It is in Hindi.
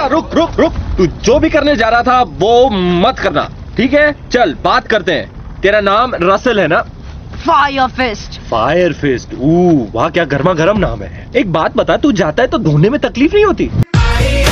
अच्छा रुक रुक रुक, तू जो भी करने जा रहा था वो मत करना, ठीक है? चल बात करते हैं। तेरा नाम रसल है ना? Fire fist. वाह क्या गर्मा गर्म नाम है। एक बात बता, तू जाता है तो धोने में तकलीफ नहीं होती?